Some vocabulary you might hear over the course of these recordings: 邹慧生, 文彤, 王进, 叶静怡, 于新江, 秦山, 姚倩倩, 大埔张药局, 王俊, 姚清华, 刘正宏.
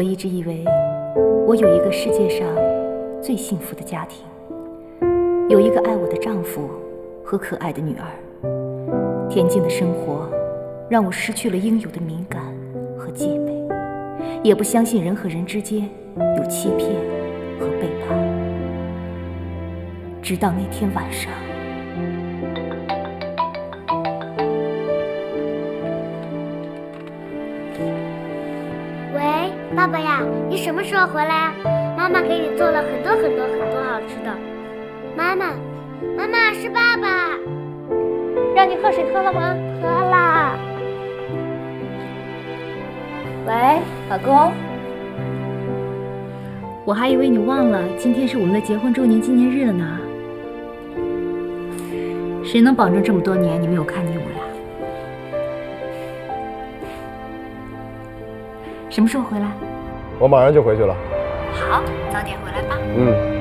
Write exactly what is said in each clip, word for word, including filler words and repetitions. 我一直以为我有一个世界上最幸福的家庭，有一个爱我的丈夫和可爱的女儿。恬静的生活让我失去了应有的敏感和戒备，也不相信人和人之间有欺骗和背叛。直到那天晚上，喂，爸爸呀，你什么时候回来啊？妈妈给你做了很多很多很多好吃的。妈妈，妈妈是爸爸。让你喝水喝了吗？喝了。喂，老公，我还以为你忘了，今天是我们的结婚周年纪念日了呢。谁能保证这么多年你没有看见我呀？什么时候回来？我马上就回去了。好，早点回来吧。嗯。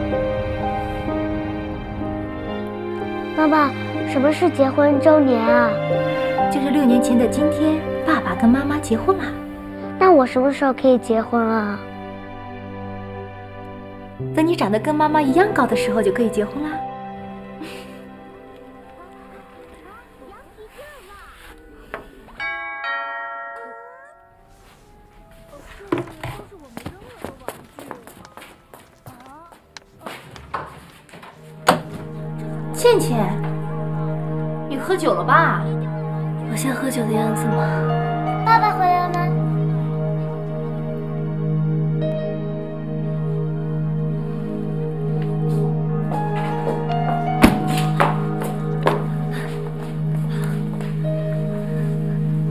爸爸，什么是结婚周年啊？就是六年前的今天，爸爸跟妈妈结婚了。那我什么时候可以结婚啊？等你长得跟妈妈一样高的时候，就可以结婚啦。倩倩，你喝酒了吧？我像喝酒的样子吗？爸爸回来了吗？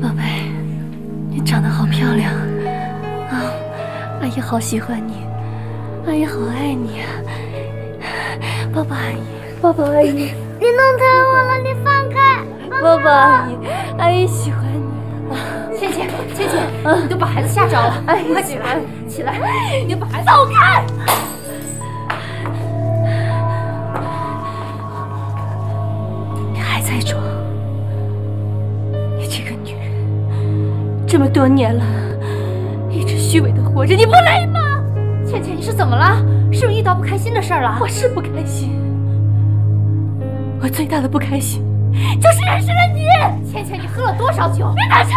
宝贝，你长得好漂亮啊！阿姨好喜欢你，阿姨好爱你啊！抱抱阿姨。爸爸，阿姨，你弄疼我了，你放开！爸爸，阿姨，阿姨喜欢你啊！倩倩，倩倩，你都把孩子吓着了，快起来，起来！你把孩子走开！你还在装？你这个女人，这么多年了，一直虚伪的活着，你不累吗？倩倩，你是怎么了？是不是遇到不开心的事了？我是不开心。我最大的不开心就是认识了你，倩倩，你喝了多少酒？别打岔。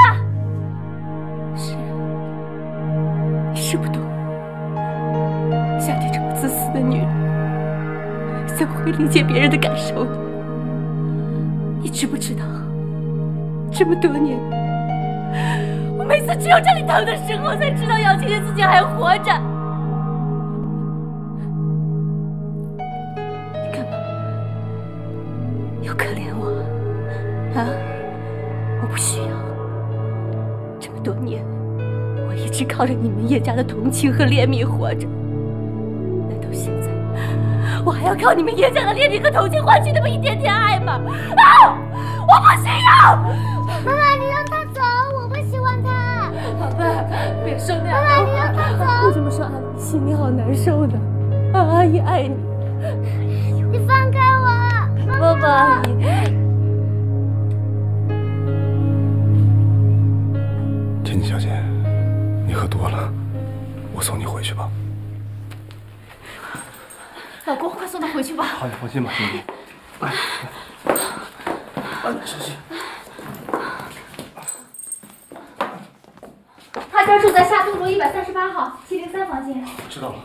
是，你是不懂，像你这么自私的女人，怎么会理解别人的感受？你知不知道，这么多年，我每次只有这里疼的时候，才知道姚倩倩自己还活着。啊！我不需要。这么多年，我一直靠着你们叶家的同情和怜悯活着。难道现在我还要靠你们叶家的怜悯和同情换取那么一点点爱吗？啊！我不需要！妈妈，你让他走，我不喜欢他。宝贝，别说那样的话。妈妈，你让他走。为什么说阿姨心里好难受呢？啊，阿姨爱你。你放开我！爸爸，阿姨。倩小姐，你喝多了，我送你回去吧。老公，快送她回去吧。好，你放心吧，兄弟。来，来，小心。他家住在夏都楼一百三十八号七零三房间。知道了。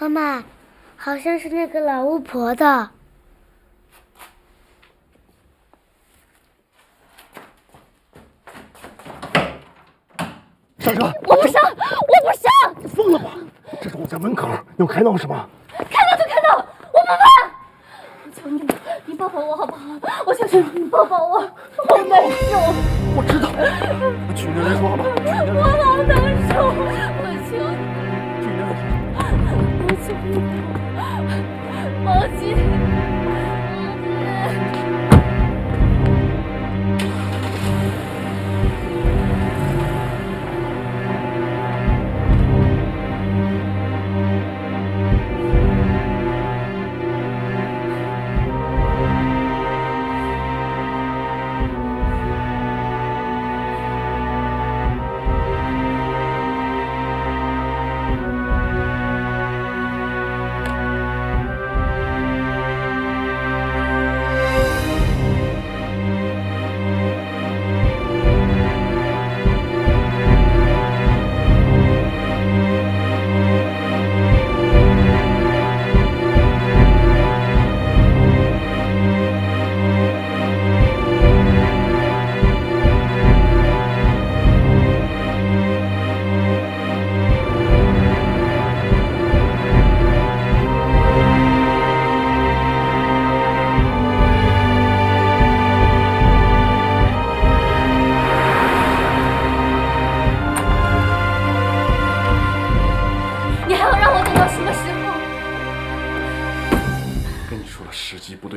妈妈，好像是那个老巫婆的。上车！我不上，我不上！你疯了吧？这是我家门口，你要开闹是吧？开闹就开闹，我不怕！我求你了，你抱抱我好不好？我求求你，你抱抱我，我难受。我知道，我去你那人说吧。我好难受，我求你。王姐，王姐，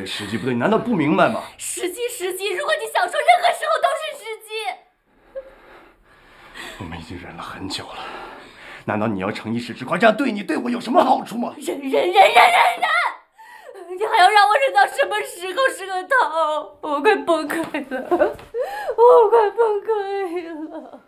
对，时机不对，你难道不明白吗？时机，时机，如果你想说，任何时候都是时机。我们已经忍了很久了，难道你要逞一时之快，这样对你对我有什么好处吗？忍忍忍忍忍忍，你还要让我忍到什么时候是个头？我快崩溃了，我快崩溃了。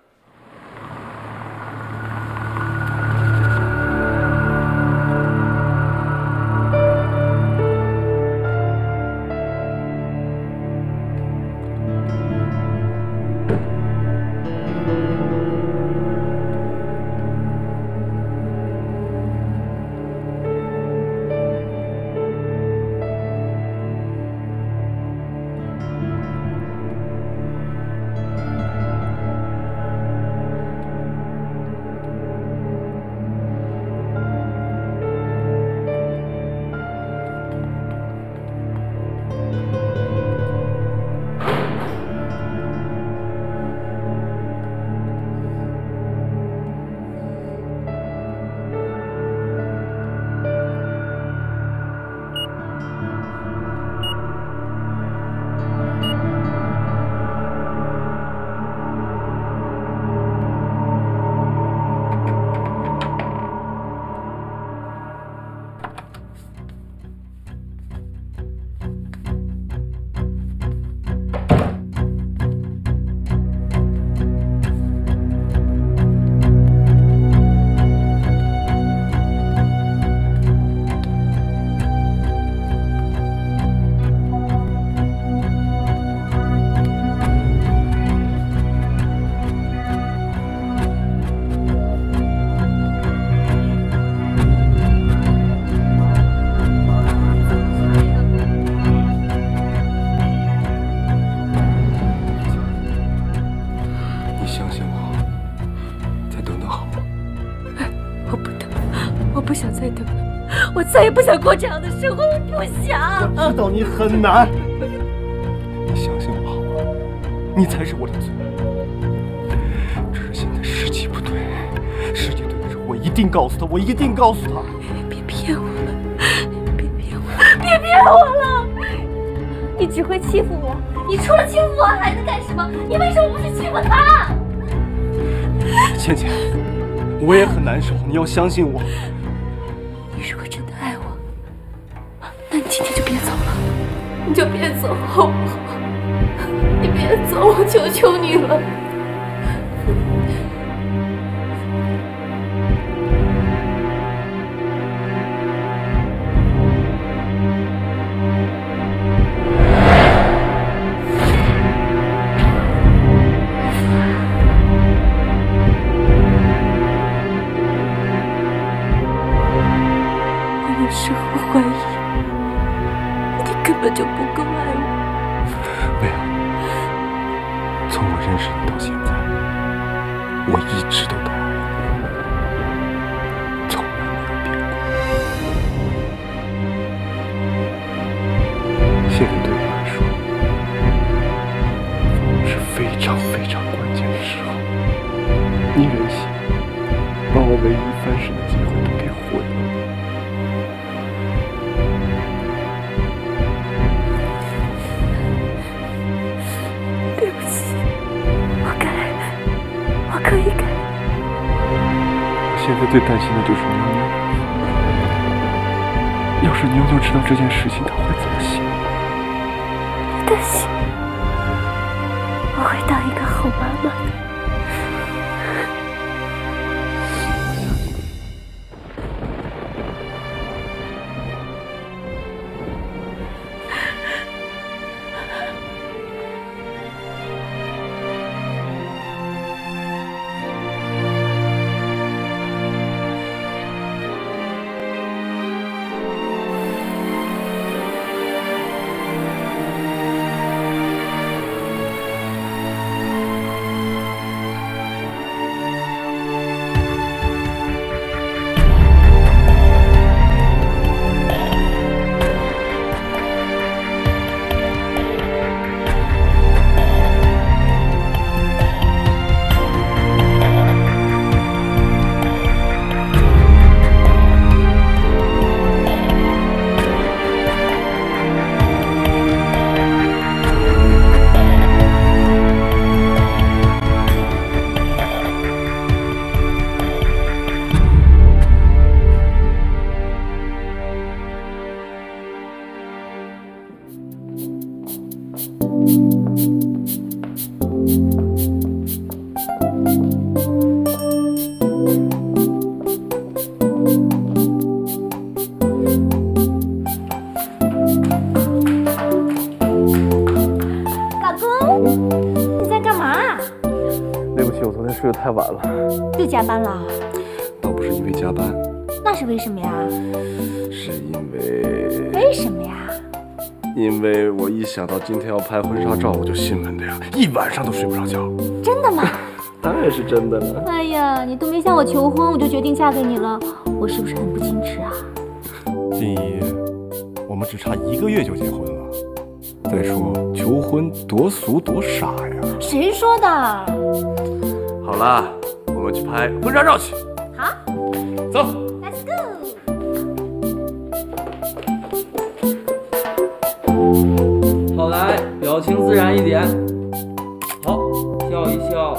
再也不想过这样的生活，我不想。我知道你很难，你相信我好吗？你才是我的最爱。只是现在时机不对，时机对的时候，我一定告诉他，我一定告诉他。别骗我了，别骗我了，别骗我了！你只会欺负我，你除了欺负我还能干什么？你为什么不去欺负他？倩倩，我也很难受，你要相信我。 你就别走好不好？你别走，我求求你了。我有时候怀疑。 根本就不够爱我，薇娅。从我认识你到现在，我一直都在。 最担心的就是妞妞，要是妞妞知道这件事情，她会怎么想？不担心，我会当一个好妈妈的。是又太晚了。又加班了？倒不是因为加班。那是为什么呀？是因为……为什么呀？因为我一想到今天要拍婚纱照，我就兴奋的呀，一晚上都睡不着觉。真的吗？当然是真的了。哎呀，你都没向我求婚，我就决定嫁给你了，我是不是很不矜持啊？静怡，我们只差一个月就结婚了。再说求婚多俗多傻呀！谁说的？好了，我们去拍婚纱照去。好，走 ，Let's go。好来，表情自然一点。好，笑一笑。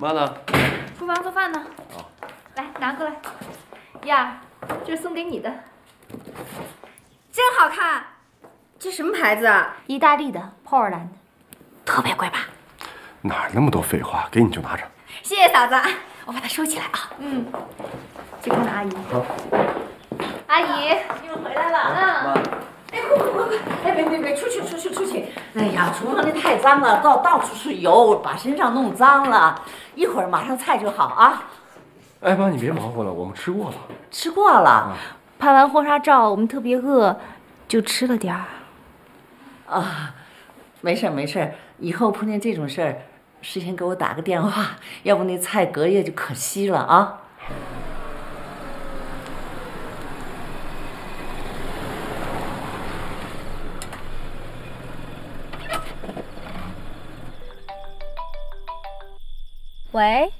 妈呢？厨房做饭呢。哦，来拿过来。呀，这是送给你的，真好看。这什么牌子啊？意大利的，泡尔兰的，特别贵吧？哪那么多废话？给你就拿着。谢谢嫂子，我把它收起来啊。嗯，去看看阿姨。好。阿姨，你们回来了。嗯。哎，快快快快！哎，别别别，出去出去出去！哎呀，厨房里太脏了，到到处是油，把身上弄脏了。 一会儿马上菜就好啊！哎妈，你别忙活了，我们吃过了。吃过了，拍完婚纱照我们特别饿，就吃了点儿。啊，没事没事，以后碰见这种事儿，事先给我打个电话，要不那菜隔夜就可惜了啊。喂，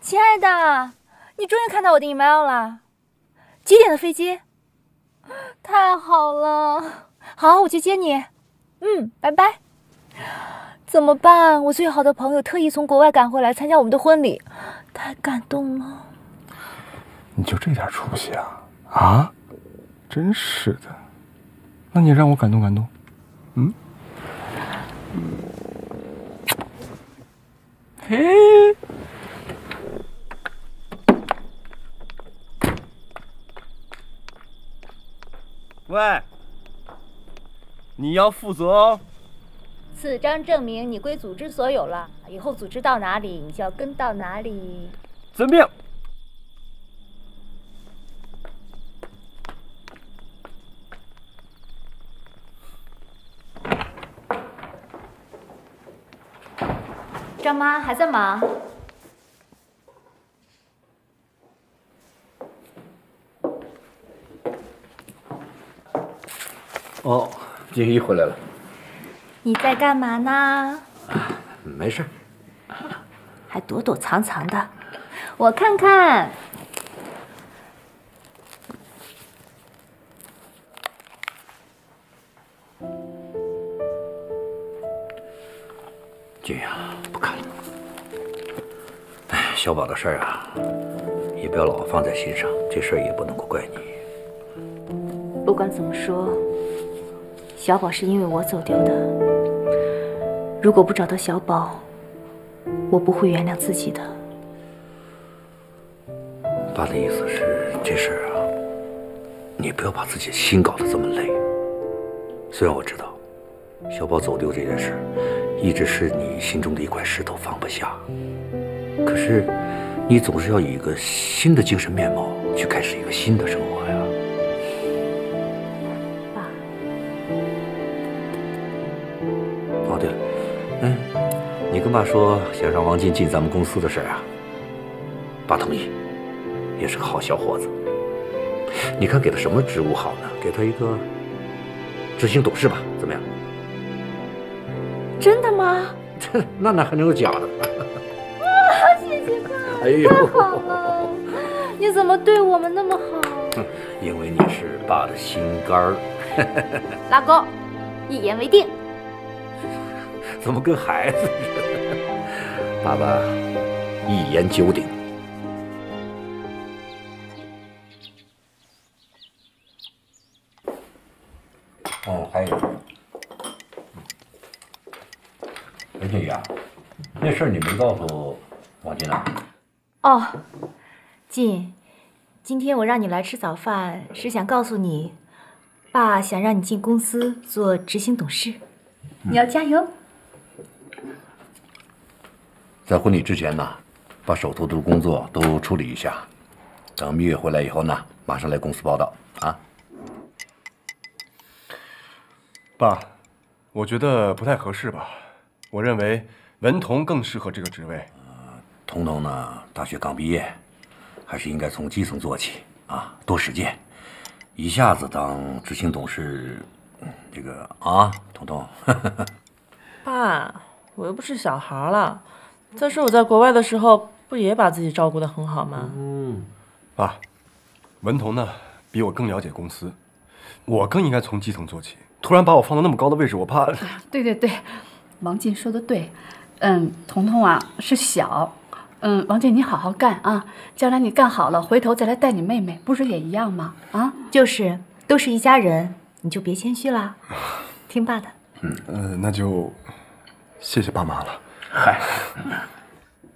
亲爱的，你终于看到我的 email 了，几点的飞机？太好了，好，我去接你。嗯，拜拜。怎么办？我最好的朋友特意从国外赶回来参加我们的婚礼，太感动了。你就这点出息啊？啊，真是的。那你让我感动感动，嗯？嗯 嘿，喂，你要负责哦。此章证明你归组织所有了，以后组织到哪里，你就要跟到哪里。遵命。张妈还在忙。哦，静怡回来了。你在干嘛呢？啊，没事。还躲躲藏藏的，我看看。静怡啊。 小宝的事儿啊，也不要老放在心上，这事儿也不能够怪你。不管怎么说，小宝是因为我走丢的。如果不找到小宝，我不会原谅自己的。爸的意思是，这事儿啊，你不要把自己心搞得这么累。虽然我知道，小宝走丢这件事，一直是你心中的一块石头放不下。 可是，你总是要以一个新的精神面貌去开始一个新的生活呀，爸。哦对了，嗯，你跟爸说想让王进进咱们公司的事啊，爸同意，也是个好小伙子。你看给他什么职务好呢？给他一个执行董事吧，怎么样？真的吗？这那哪还能有假的？ 哎呦，太好了！你怎么对我们那么好？因为你是爸的心肝儿。拉钩，一言为定。怎么跟孩子似的？爸爸一言九鼎。哦，还有。陈小雨啊，那事儿你没告诉王金兰？哦，金，今天我让你来吃早饭，是想告诉你，爸想让你进公司做执行董事，嗯、你要加油。在婚礼之前呢，把手头的工作都处理一下，等蜜月回来以后呢，马上来公司报道啊。爸，我觉得不太合适吧。 我认为文彤更适合这个职位。呃，彤彤呢，大学刚毕业，还是应该从基层做起啊，多实践。一下子当执行董事，这个啊，彤彤。爸，我又不是小孩了。再说我在国外的时候，不也把自己照顾得很好吗？嗯。爸，文彤呢，比我更了解公司，我更应该从基层做起。突然把我放到那么高的位置，我怕。对对对。 王进说的对，嗯，彤彤啊是小，嗯，王进你好好干啊，将来你干好了，回头再来带你妹妹，不是也一样吗？啊，就是都是一家人，你就别谦虚啦，听爸的。嗯，呃，那就谢谢爸妈了。嗨，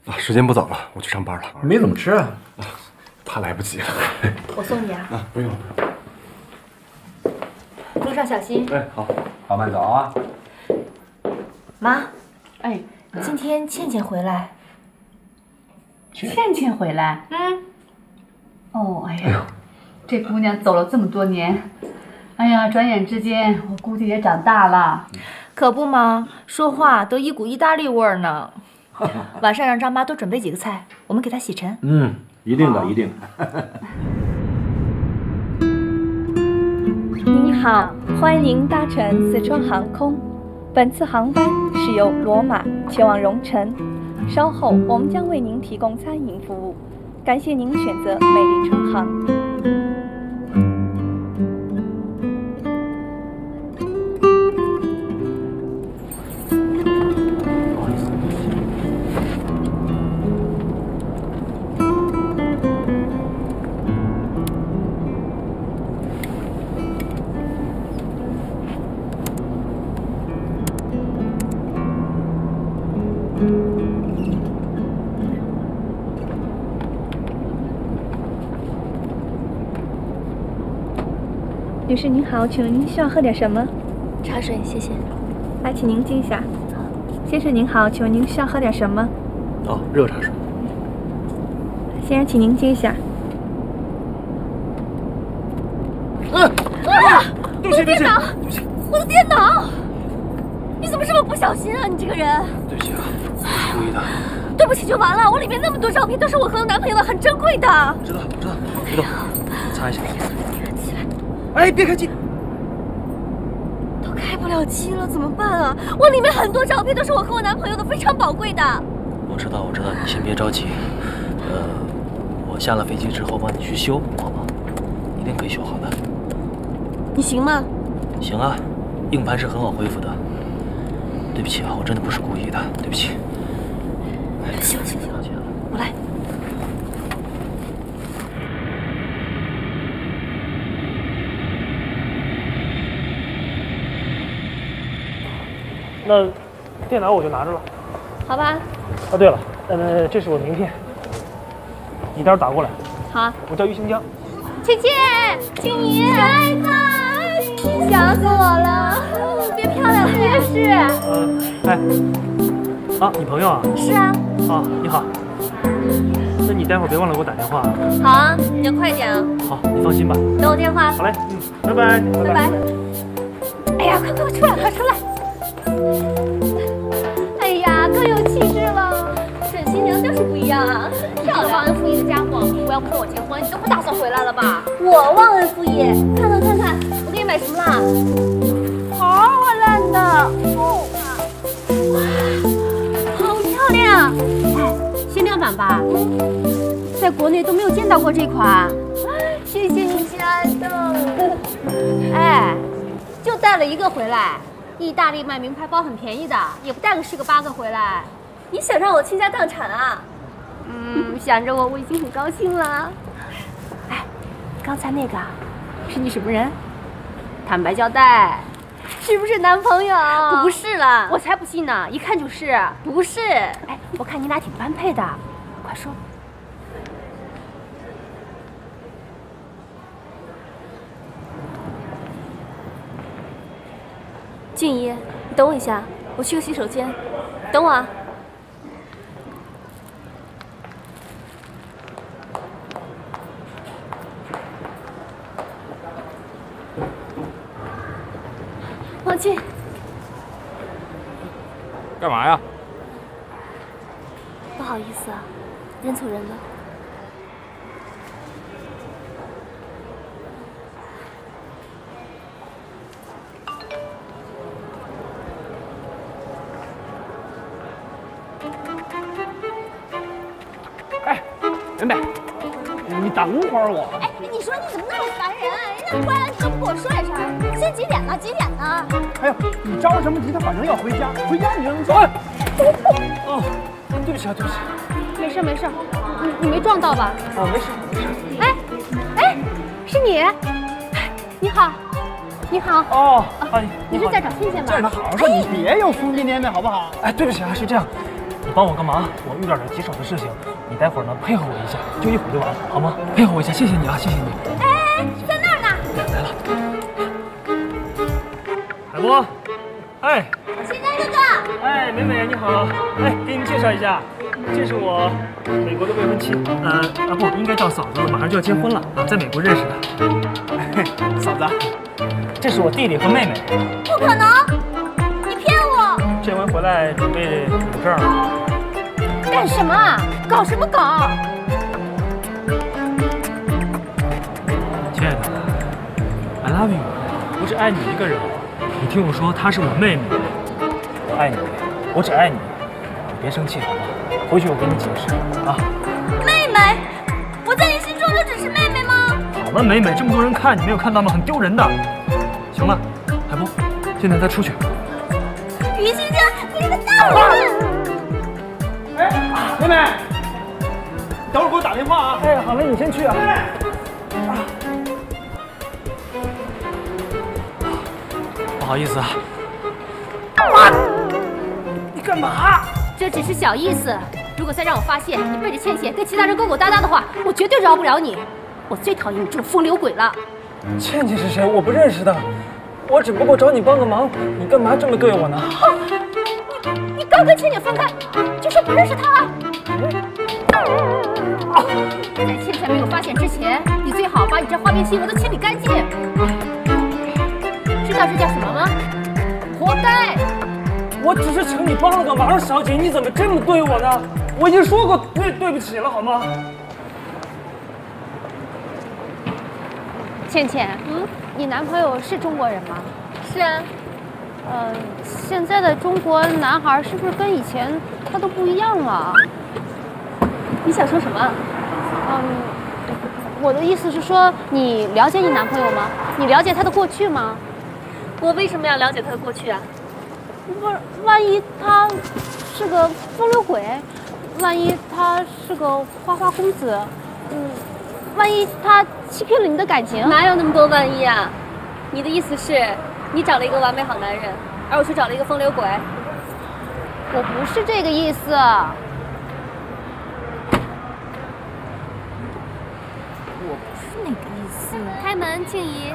啊，时间不早了，我去上班了。没怎么吃啊，啊怕来不及了。我送你啊。啊，不用不用。路上小心。哎，好，好慢走啊。 妈，哎，今天倩倩回来。倩倩回来，嗯。哦，哎呀，这姑娘走了这么多年，哎呀，转眼之间我估计也长大了。可不嘛，说话都一股意大利味儿呢。晚上让张妈多准备几个菜，我们给她洗尘。嗯，一定的，一定的。您好，欢迎您搭乘四川航空。 本次航班是由罗马前往蓉城，稍后我们将为您提供餐饮服务。感谢您选择美丽春航。女士您好，请问您需要喝点什么？茶水，谢谢。来，请您静下。先生您好，请问您需要喝点什么？哦，热茶水。先生，请您静下。啊啊！我的电脑，我的电脑！你怎么这么不小心啊？你这个人！对不起啊，我不是故意的。对不起就完了，我里面那么多照片都是我和我男朋友的，很珍贵的。知道，知道，知道。擦一下。 哎，别开机！都开不了机了，怎么办啊？我里面很多照片都是我和我男朋友的，非常宝贵的。我知道，我知道，你先别着急。呃，我下了飞机之后帮你去修，好吗？一定可以修好的。你行吗？行啊，硬盘是很好恢复的。对不起啊，我真的不是故意的，对不起。行行行，我来。 那电脑我就拿着了，好吧。啊，对了，呃，这是我名片，你待会儿打过来。好啊。我叫于新江。倩倩，青怡，可爱吗？想死我了，变漂亮了，你也是。嗯、呃，哎，啊，你朋友啊？是啊。啊，你好。那你待会儿别忘了给我打电话啊。好啊，你就快点啊。好，你放心吧。等我电话。好嘞，嗯，拜拜，拜拜。哎呀，快快出来，快出来！ 哎呀，更有气质了，准新娘就是不一样啊！漂亮，忘恩负义的家伙！我要不是我结婚，你都不打算回来了吧？我忘恩负义，看看看看，我给你买什么啦？好破烂的，哦，哇，好漂亮！哎，限量版吧？嗯，在国内都没有见到过这款。谢谢你，亲爱的。哎，就带了一个回来。 意大利卖名牌包很便宜的，也不带个十个八个回来。你想让我倾家荡产啊？嗯，想着我我已经很高兴了。哎，刚才那个是你什么人？坦白交代，是不是男朋友？不是了，我才不信呢！一看就是，不是。哎，我看你俩挺般配的，快说。俊一，你等我一下，我去个洗手间，等我啊。 王俊，干嘛呀？不好意思啊，认错人了。哎，人美，你挡会儿我。哎，你说你怎么那么烦人、啊？人家过来了，你都不跟我说一声。 现在几点了？几点了？哎呦，你着什么急？他反正要回家，回家你就能走。哎，哦，对不起啊，对不起。没事没事，你你没撞到吧？哦，没事没事。哎哎，是你，你好，你好。哦，哎，你是在找新鲜吗？在哪好好说，你别又疯癫癫的好不好？哎，对不起啊，是这样，你帮我个忙，我遇到点棘手的事情，你待会儿呢配合我一下，就一会儿就完了，好吗？配合我一下，谢谢你啊，谢谢你。哎哎，在那儿呢。来了。 我，哎，秦山哥哥，哎，美美你好，哎，给你们介绍一下，这是我美国的未婚妻，呃，啊不，应该叫嫂子了，马上就要结婚了啊，在美国认识的、哎。嫂子，这是我弟弟和妹妹。不可能，你骗我！这回回来准备领证了。干什么？搞什么搞？亲爱的 ，I love you， 不是爱你一个人。 你听我说，她是我妹妹，我爱你，我只爱你，你别生气好吗？回去我给你解释啊。妹妹，我在你心中就只是妹妹吗？好了，妹妹，这么多人看，你没有看到吗？很丢人的。行了，海波，现在带出去。于星星，你个大人！哎，妹妹，你等会儿给我打电话啊。哎，好了，你先去啊。妹妹。啊 不好意思啊，啊！你干嘛？这只是小意思。如果再让我发现你背着倩倩跟其他人勾勾搭搭的话，我绝对饶不了你。我最讨厌你这种风流鬼了。倩倩是谁？我不认识的。我只不过找你帮个忙，你干嘛这么对我呢？啊、你你刚跟倩倩分开，就说不认识她了。啊、在倩倩没有发现之前，你最好把你这花边新闻都清理干净。 知道这叫什么吗？活该！我只是请你帮了个忙，小姐，你怎么这么对我呢？我已经说过对对不起了，好吗？倩倩，嗯，你男朋友是中国人吗？是啊。呃，现在的中国男孩是不是跟以前他都不一样了？你想说什么？嗯，我的意思是说，你了解你男朋友吗？你了解他的过去吗？ 我为什么要了解他的过去啊？不是，万一他是个风流鬼，万一他是个花花公子，嗯，万一他欺骗了你的感情，哪有那么多万一啊？你的意思是，你找了一个完美好男人，而我却找了一个风流鬼？我不是这个意思。我不是那个意思。开门，静怡。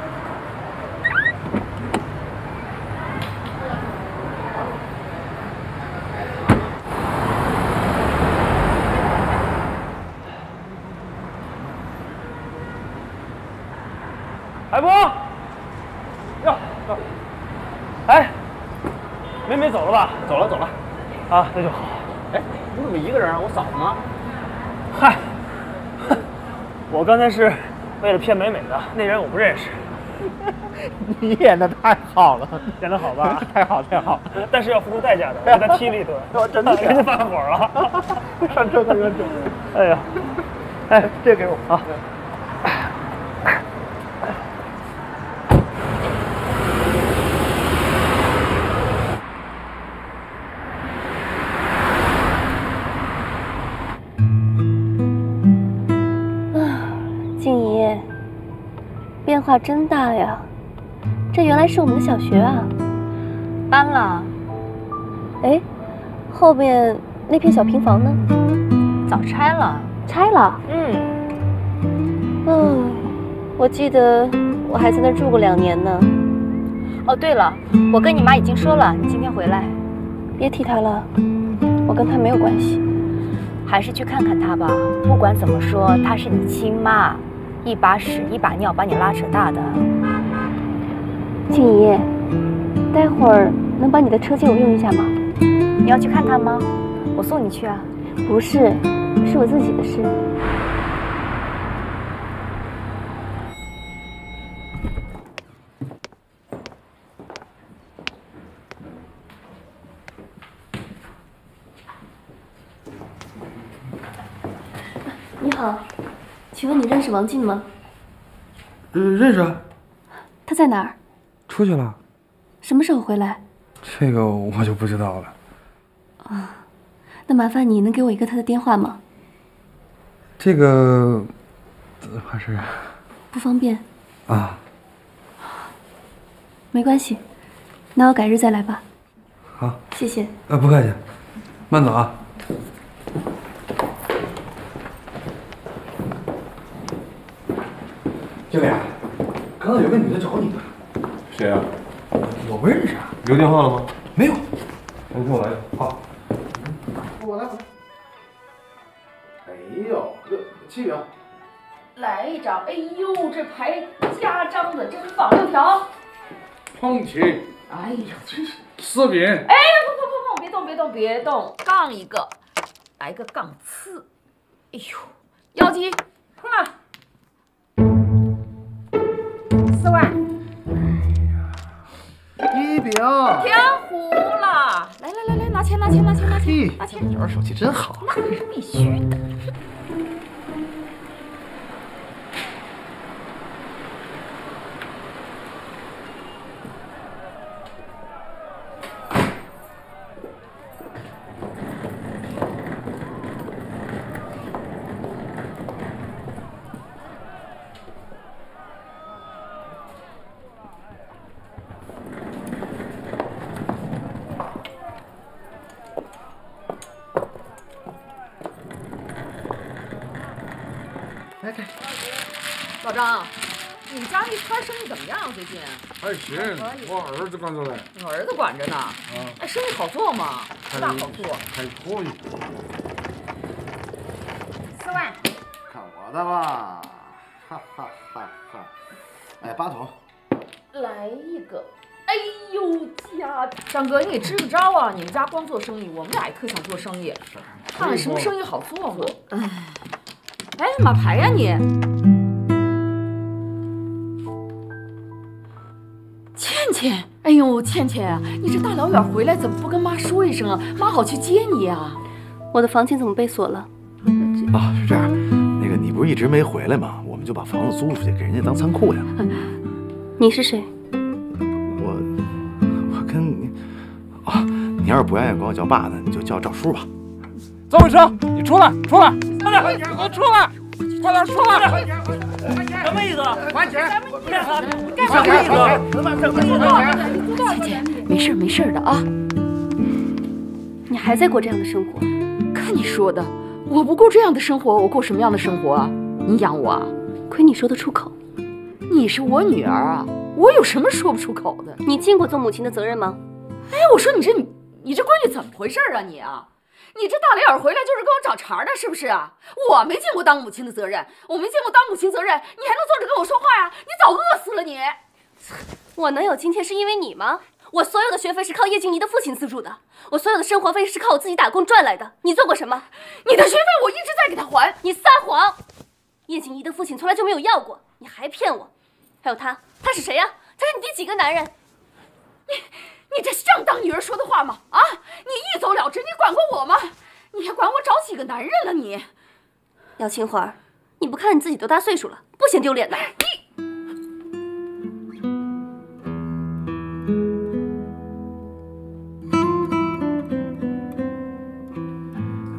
海波，哟，哎，梅梅走了吧？走了，走了。啊，那就好。哎，你怎么一个人啊？我嫂子呢？嗨，我刚才是为了骗美美的，那人我不认识。你演的太好了，演的好吧？太好，太好。但是要付出代价的，我给他踢了一顿。我真的，人家发火了。上车，上车，上车。哎呀，哎，这给我啊。 变化真大呀！这原来是我们的小学啊。搬了。哎，后面那片小平房呢？早拆了。拆了？嗯。嗯，我记得我还在那住过两年呢。哦，对了，我跟你妈已经说了，你今天回来。别提她了，我跟她没有关系。还是去看看她吧。不管怎么说，她是你亲妈，一把屎一把尿把你拉扯大的。静怡，待会儿能把你的车借我用一下吗？你要去看她吗？我送你去啊。不是，是我自己的事。你好，请问你认识王静吗？嗯，认识。她在哪儿？出去了。什么时候回来？这个我就不知道了。啊，那麻烦你能给我一个她的电话吗？这个还是不方便。啊，没关系，那我改日再来吧。好，谢谢。啊，不客气，慢走啊。 经理，刚才有个女的找你呢。谁啊？我不认识啊。留电话了吗？没有。那你跟我来一个。好。我来。哎呦，这七张。来一张。哎呦，这排家张的，这是仿六条。碰起。哎呀，真是。四品。哎，不不不不，别动别动别动，杠一个，来个杠刺。哎呦，幺七，碰了。 四万，一饼，填糊了！来来来来，拿钱拿钱拿钱拿钱拿钱！这玩意手气真好，那是必须的。老张，你们家这摊生意怎么样啊？最近还行，我儿子管着嘞。你儿子管着呢？啊。哎，生意好做吗？不大好做。还可以。四万。看我的吧，哈哈哈哈！哎，八筒。来一个。哎呦家，张哥，你给支个招啊！你们家光做生意，我们俩也特想做生意，看看什么生意好做嘛。哎，哎，马牌呀你！ 倩倩，哎呦，倩倩，你这大老远回来怎么不跟妈说一声啊？妈好去接你啊！我的房间怎么被锁了？啊，是这样，那个你不是一直没回来吗？我们就把房子租出去给人家当仓库呀。你是谁？我，我跟你，啊，你要是不愿意管我叫爸呢，你就叫赵叔吧。邹慧生，你出来，出来，快点，给我出来！ 快点出来！什么意思？还钱！干啥？干啥意思？什么意思？姐姐，没事没事的啊。你还在过这样的生活？看你说的，我不过这样的生活，我过什么样的生活啊？你养我啊？亏你说得出口。你是我女儿啊，我有什么说不出口的？你尽过做母亲的责任吗？哎，我说你这你这闺女怎么回事啊你啊？ 你这大老远回来就是跟我找茬的，是不是啊？我没尽过当母亲的责任，我没尽过当母亲责任，你还能坐着跟我说话呀？你早饿死了你！我能有今天是因为你吗？我所有的学费是靠叶静怡的父亲资助的，我所有的生活费是靠我自己打工赚来的。你做过什么？你的学费我一直在给他还。你撒谎！叶静怡的父亲从来就没有要过，你还骗我！还有他，他是谁呀？他是你第几个男人？你。 你这是正当女人说的话吗？啊，你一走了之，你管过我吗？你还管我找几个男人了你？姚清华，你不看你自己多大岁数了，不嫌丢脸的？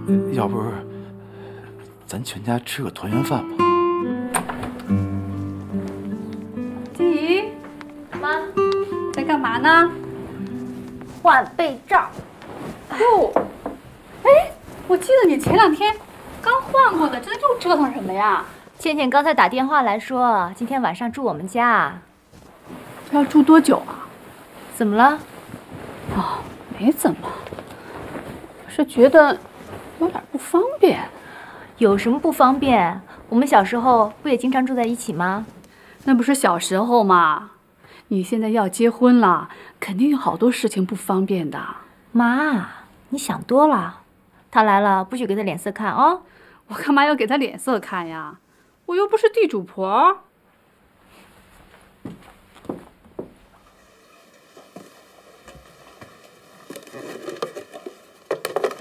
你。 要不咱全家吃个团圆饭吧？静怡，妈，在干嘛呢？换被罩。哟，哎，我记得你前两天刚换过的，这又折腾什么呀？倩倩刚才打电话来说，今天晚上住我们家。要住多久啊？怎么了？哦，没怎么，我是觉得有点不方便。有什么不方便？我们小时候不也经常住在一起吗？那不是小时候吗？你现在要结婚了，肯定有好多事情不方便的。妈，你想多了。他来了，不许给他脸色看啊！我干嘛要给他脸色看呀？我又不是地主婆。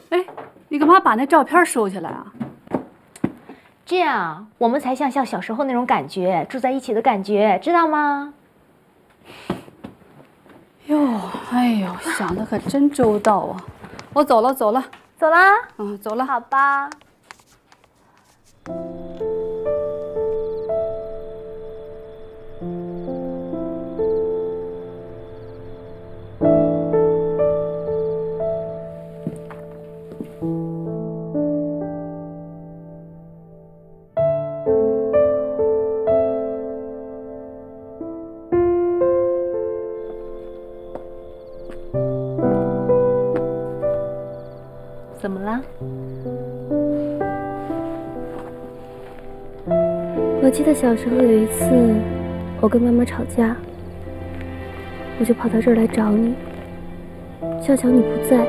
哎，你干嘛把那照片收起来啊？这样我们才像像小时候那种感觉，住在一起的感觉，知道吗？哟，哎呦，想的可真周到啊！我走了，走了，走了，嗯，走了，好吧。怎么了？我记得小时候有一次，我跟妈妈吵架，我就跑到这儿来找你。恰巧你不在，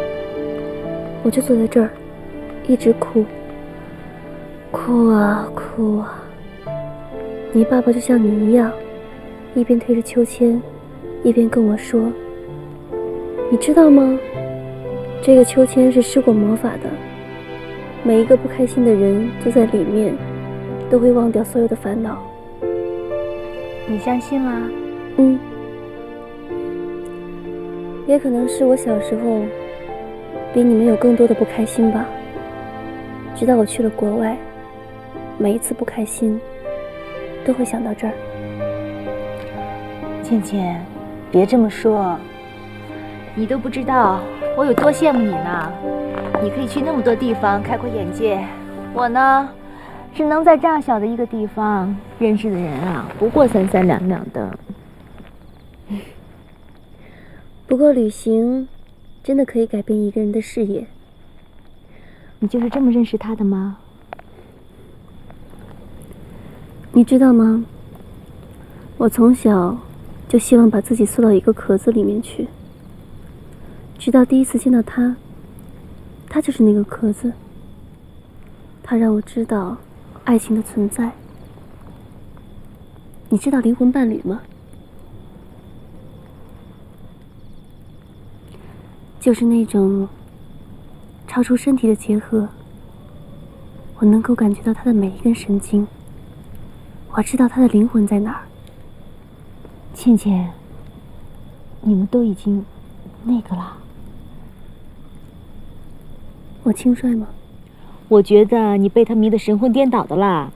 我就坐在这儿，一直哭，哭啊哭啊。你爸爸就像你一样，一边推着秋千，一边跟我说：“你知道吗？ 这个秋千是施过魔法的，每一个不开心的人坐在里面，都会忘掉所有的烦恼。”你相信吗？嗯，也可能是我小时候比你们有更多的不开心吧。直到我去了国外，每一次不开心都会想到这儿。倩倩，别这么说，你都不知道 我有多羡慕你呢！你可以去那么多地方，开阔眼界。我呢，只能在这样小的一个地方认识的人啊，不过三三两两的。不过旅行真的可以改变一个人的视野。你就是这么认识他的吗？你知道吗？我从小就希望把自己缩到一个壳子里面去。 直到第一次见到他，他就是那个壳子。他让我知道爱情的存在。你知道灵魂伴侣吗？就是那种超出身体的结合。我能够感觉到他的每一根神经，我知道他的灵魂在哪儿。倩倩，你们都已经那个了。 我轻率吗？我觉得你被他迷得神魂颠倒的啦，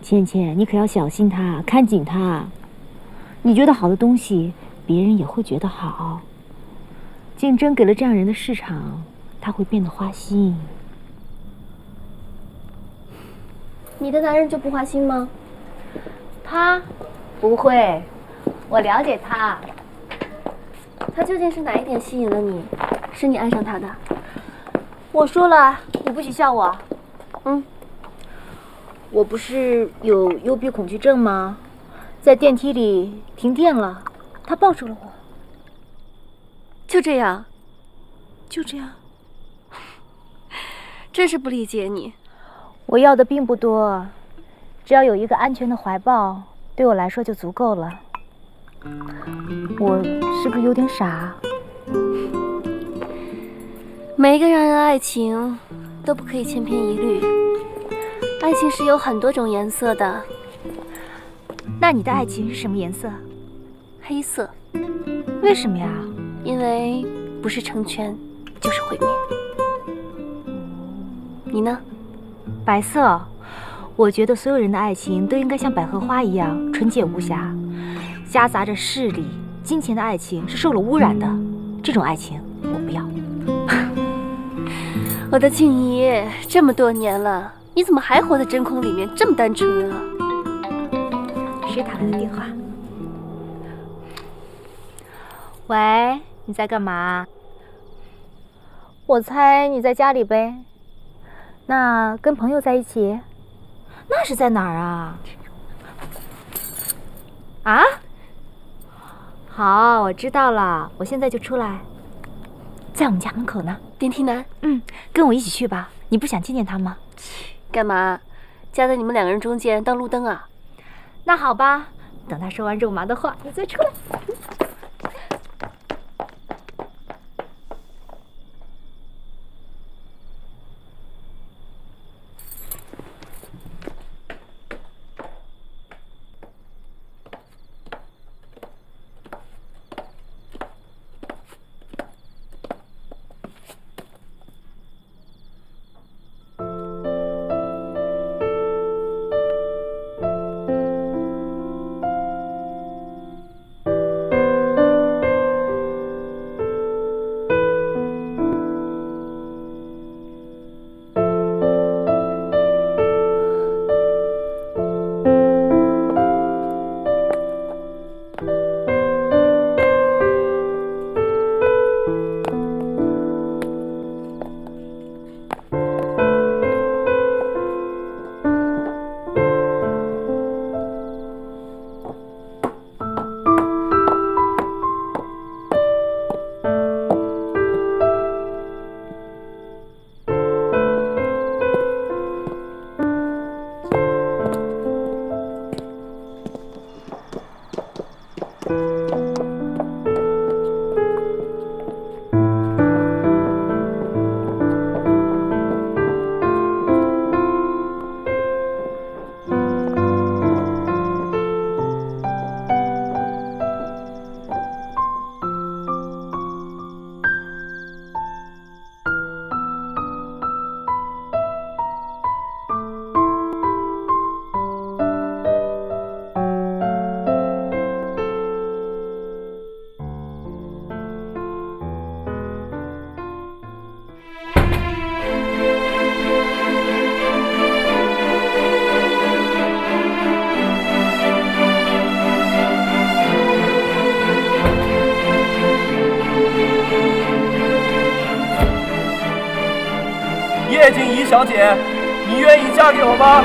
倩倩，你可要小心他，看紧他。你觉得好的东西，别人也会觉得好。竞争给了这样人的市场，他会变得花心。你的男人就不花心吗？他不会，我了解他。他究竟是哪一点吸引了你，使你爱上他的？ 我说了，你不许笑我。嗯，我不是有幽闭恐惧症吗？在电梯里停电了，他抱住了我。就这样，就这样，真是不理解你。我要的并不多，只要有一个安全的怀抱，对我来说就足够了。我是不是有点傻？ 每一个人的爱情都不可以千篇一律，爱情是有很多种颜色的。那你的爱情是什么颜色？黑色。为什么呀？因为不是成全，就是毁灭。你呢？白色。我觉得所有人的爱情都应该像百合花一样纯洁无瑕，夹杂着势力、金钱的爱情是受了污染的。这种爱情我不要。我的庆姨，这么多年了，你怎么还活在真空里面，这么单纯啊？谁打来的电话？喂，你在干嘛？我猜你在家里呗。那跟朋友在一起？那是在哪儿啊？啊？ 好，我知道了，我现在就出来，在我们家门口呢，电梯南。嗯，跟我一起去吧。你不想见见他吗？干嘛？夹在你们两个人中间当路灯啊？那好吧，等他说完肉麻的话，你再出来。叶静怡小姐，你愿意嫁给我吗？